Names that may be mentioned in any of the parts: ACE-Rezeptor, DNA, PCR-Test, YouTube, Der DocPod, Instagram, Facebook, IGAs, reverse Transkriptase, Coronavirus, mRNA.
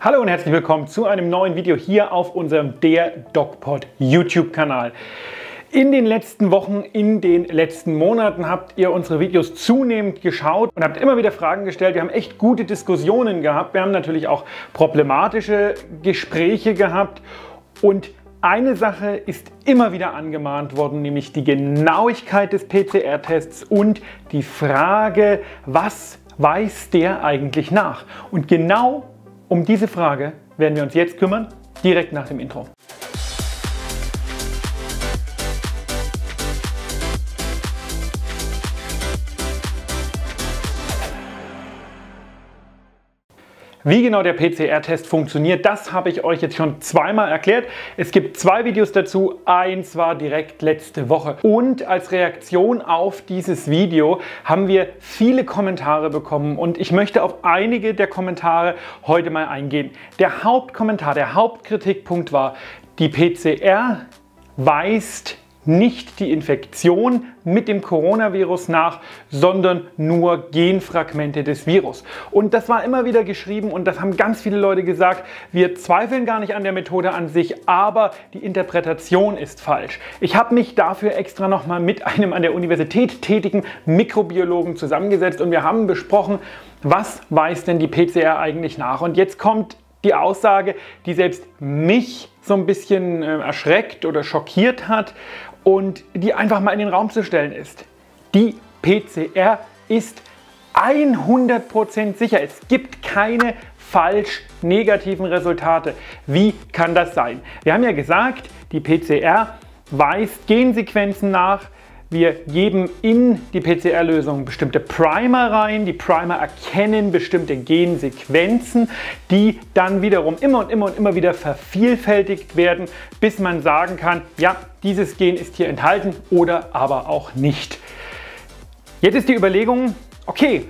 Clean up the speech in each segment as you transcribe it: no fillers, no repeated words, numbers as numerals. Hallo und herzlich willkommen zu einem neuen Video hier auf unserem Der DocPod YouTube-Kanal. In den letzten Wochen, in den letzten Monaten habt ihr unsere Videos zunehmend geschaut und habt immer wieder Fragen gestellt. Wir haben echt gute Diskussionen gehabt. Wir haben natürlich auch problematische Gespräche gehabt. Und eine Sache ist immer wieder angemahnt worden, nämlich die Genauigkeit des PCR-Tests und die Frage, was weiß der eigentlich nach? Und genau um diese Frage werden wir uns jetzt kümmern, direkt nach dem Intro. Wie genau der PCR-Test funktioniert, das habe ich euch jetzt schon zweimal erklärt. Es gibt zwei Videos dazu, eins war direkt letzte Woche. Und als Reaktion auf dieses Video haben wir viele Kommentare bekommen und ich möchte auf einige der Kommentare heute mal eingehen. Der Hauptkommentar, der Hauptkritikpunkt war, die PCR weist nicht die Infektion mit dem Coronavirus nach, sondern nur Genfragmente des Virus. Und das war immer wieder geschrieben und das haben ganz viele Leute gesagt, wir zweifeln gar nicht an der Methode an sich, aber die Interpretation ist falsch. Ich habe mich dafür extra nochmal mit einem an der Universität tätigen Mikrobiologen zusammengesetzt und wir haben besprochen, was weiß denn die PCR eigentlich nach? Und jetzt kommt die Aussage, die selbst mich so ein bisschen erschreckt oder schockiert hat und die einfach mal in den Raum zu stellen ist. Die PCR ist 100% sicher. Es gibt keine falsch negativen Resultate. Wie kann das sein? Wir haben ja gesagt, die PCR weist Gensequenzen nach. Wir geben in die PCR-Lösung bestimmte Primer rein. Die Primer erkennen bestimmte Gensequenzen, die dann wiederum immer und immer und immer wieder vervielfältigt werden, bis man sagen kann, ja, dieses Gen ist hier enthalten oder aber auch nicht. Jetzt ist die Überlegung, okay,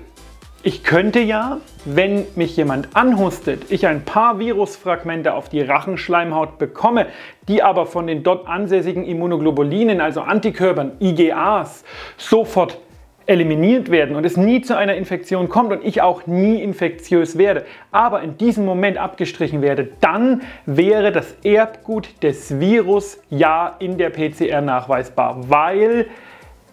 ich könnte ja, wenn mich jemand anhustet, ich ein paar Virusfragmente auf die Rachenschleimhaut bekomme, die aber von den dort ansässigen Immunoglobulinen, also Antikörpern, IGAs, sofort eliminiert werden und es nie zu einer Infektion kommt und ich auch nie infektiös werde, aber in diesem Moment abgestrichen werde, dann wäre das Erbgut des Virus ja in der PCR nachweisbar, weil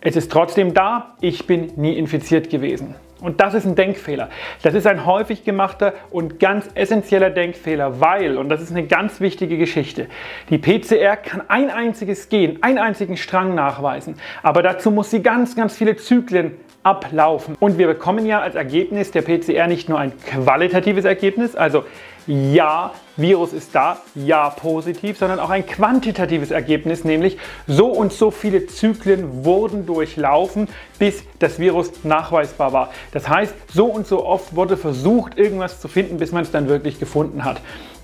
es ist trotzdem da, ich bin nie infiziert gewesen. Und das ist ein Denkfehler. Das ist ein häufig gemachter und ganz essentieller Denkfehler, weil, und das ist eine ganz wichtige Geschichte, die PCR kann ein einziges Gen, einen einzigen Strang nachweisen, aber dazu muss sie ganz, ganz viele Zyklen ablaufen. Und wir bekommen ja als Ergebnis der PCR nicht nur ein qualitatives Ergebnis, also ja, Virus ist da, ja, positiv, sondern auch ein quantitatives Ergebnis, nämlich so und so viele Zyklen wurden durchlaufen, bis das Virus nachweisbar war. Das heißt, so und so oft wurde versucht, irgendwas zu finden, bis man es dann wirklich gefunden hat.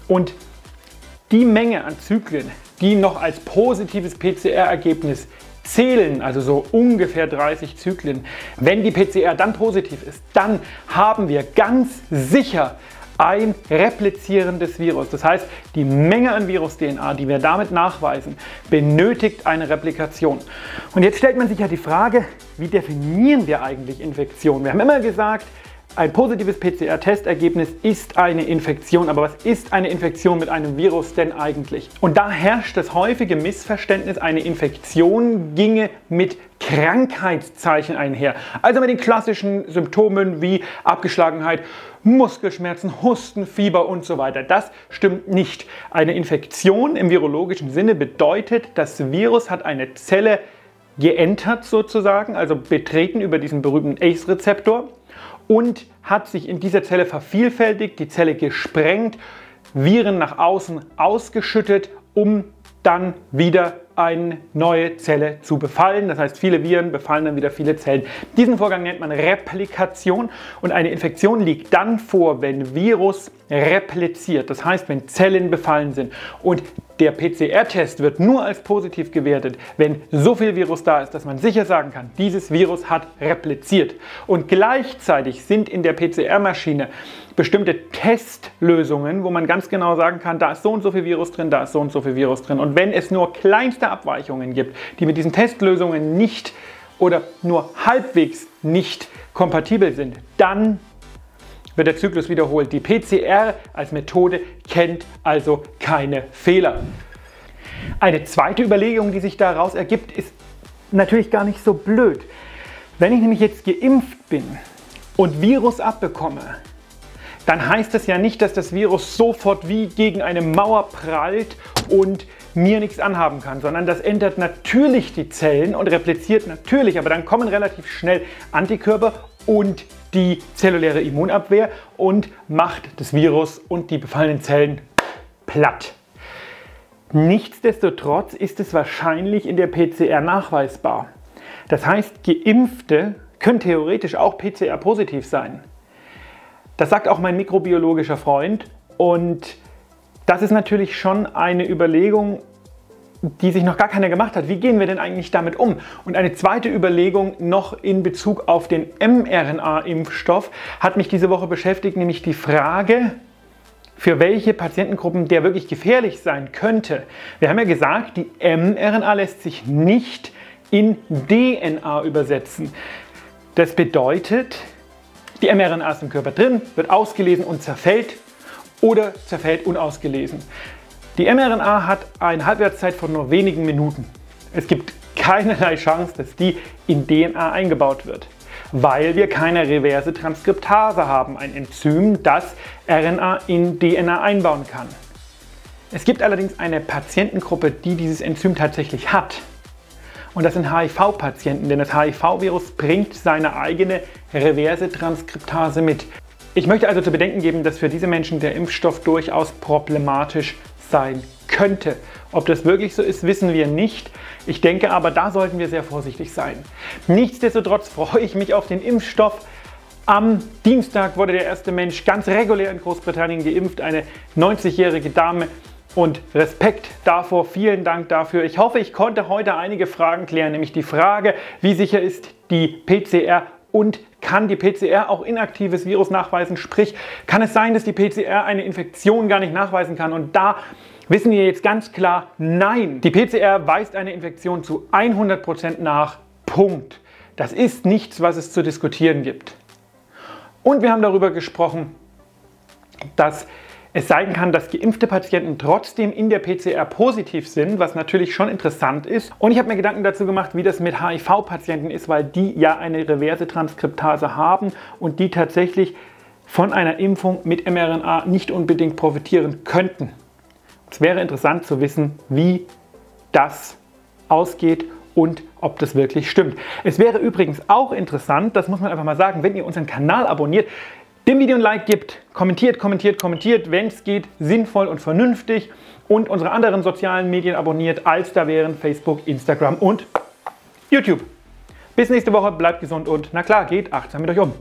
Und die Menge an Zyklen, die noch als positives PCR-Ergebnis zählen, also so ungefähr 30 Zyklen, wenn die PCR dann positiv ist, dann haben wir ganz sicher ein replizierendes Virus. Das heißt, die Menge an Virus-DNA, die wir damit nachweisen, benötigt eine Replikation. Und jetzt stellt man sich ja die Frage, wie definieren wir eigentlich Infektion? Wir haben immer gesagt, ein positives PCR-Testergebnis ist eine Infektion. Aber was ist eine Infektion mit einem Virus denn eigentlich? Und da herrscht das häufige Missverständnis, eine Infektion ginge mit Krankheitszeichen einher. Also mit den klassischen Symptomen wie Abgeschlagenheit, Muskelschmerzen, Husten, Fieber und so weiter. Das stimmt nicht. Eine Infektion im virologischen Sinne bedeutet, das Virus hat eine Zelle geentert sozusagen, also betreten über diesen berühmten ACE-Rezeptor und hat sich in dieser Zelle vervielfältigt, die Zelle gesprengt, Viren nach außen ausgeschüttet, um dann wieder eine neue Zelle zu befallen. Das heißt, viele Viren befallen dann wieder viele Zellen. Diesen Vorgang nennt man Replikation und eine Infektion liegt dann vor, wenn Virus repliziert. Das heißt, wenn Zellen befallen sind. Und der PCR-Test wird nur als positiv gewertet, wenn so viel Virus da ist, dass man sicher sagen kann, dieses Virus hat repliziert. Und gleichzeitig sind in der PCR-Maschine bestimmte Testlösungen, wo man ganz genau sagen kann, da ist so und so viel Virus drin, da ist so und so viel Virus drin. Und wenn es nur kleinste Abweichungen gibt, die mit diesen Testlösungen nicht oder nur halbwegs nicht kompatibel sind, dann wird der Zyklus wiederholt. Die PCR als Methode kennt also keine Fehler. Eine zweite Überlegung, die sich daraus ergibt, ist natürlich gar nicht so blöd. Wenn ich nämlich jetzt geimpft bin und Virus abbekomme, dann heißt das ja nicht, dass das Virus sofort wie gegen eine Mauer prallt und mir nichts anhaben kann, sondern das ändert natürlich die Zellen und repliziert natürlich, aber dann kommen relativ schnell Antikörper und die zelluläre Immunabwehr und macht das Virus und die befallenen Zellen platt. Nichtsdestotrotz ist es wahrscheinlich in der PCR nachweisbar. Das heißt, Geimpfte können theoretisch auch PCR-positiv sein. Das sagt auch mein mikrobiologischer Freund und das ist natürlich schon eine Überlegung, die sich noch gar keiner gemacht hat. Wie gehen wir denn eigentlich damit um? Und eine zweite Überlegung noch in Bezug auf den mRNA-Impfstoff hat mich diese Woche beschäftigt, nämlich die Frage, für welche Patientengruppen der wirklich gefährlich sein könnte. Wir haben ja gesagt, die mRNA lässt sich nicht in DNA übersetzen. Das bedeutet, die mRNA ist im Körper drin, wird ausgelesen und zerfällt oder zerfällt unausgelesen. Die mRNA hat eine Halbwertszeit von nur wenigen Minuten. Es gibt keinerlei Chance, dass die in DNA eingebaut wird, weil wir keine reverse Transkriptase haben, ein Enzym, das RNA in DNA einbauen kann. Es gibt allerdings eine Patientengruppe, die dieses Enzym tatsächlich hat. Und das sind HIV-Patienten, denn das HIV-Virus bringt seine eigene reverse Transkriptase mit. Ich möchte also zu bedenken geben, dass für diese Menschen der Impfstoff durchaus problematisch sein könnte. Ob das wirklich so ist, wissen wir nicht. Ich denke aber, da sollten wir sehr vorsichtig sein. Nichtsdestotrotz freue ich mich auf den Impfstoff. Am Dienstag wurde der erste Mensch ganz regulär in Großbritannien geimpft, eine 90-jährige Dame. Und Respekt davor, vielen Dank dafür. Ich hoffe, ich konnte heute einige Fragen klären, nämlich die Frage, wie sicher ist die PCR und kann die PCR auch inaktives Virus nachweisen? Sprich, kann es sein, dass die PCR eine Infektion gar nicht nachweisen kann? Und da wissen wir jetzt ganz klar, nein. Die PCR weist eine Infektion zu 100% nach. Punkt. Das ist nichts, was es zu diskutieren gibt. Und wir haben darüber gesprochen, dass es sein kann, dass geimpfte Patienten trotzdem in der PCR positiv sind, was natürlich schon interessant ist. Und ich habe mir Gedanken dazu gemacht, wie das mit HIV-Patienten ist, weil die ja eine reverse Transkriptase haben und die tatsächlich von einer Impfung mit mRNA nicht unbedingt profitieren könnten. Es wäre interessant zu wissen, wie das ausgeht und ob das wirklich stimmt. Es wäre übrigens auch interessant, das muss man einfach mal sagen, wenn ihr unseren Kanal abonniert, dem Video ein Like gibt, kommentiert, wenn es geht, sinnvoll und vernünftig und unsere anderen sozialen Medien abonniert, als da wären Facebook, Instagram und YouTube. Bis nächste Woche, bleibt gesund und na klar, geht achtsam mit euch um.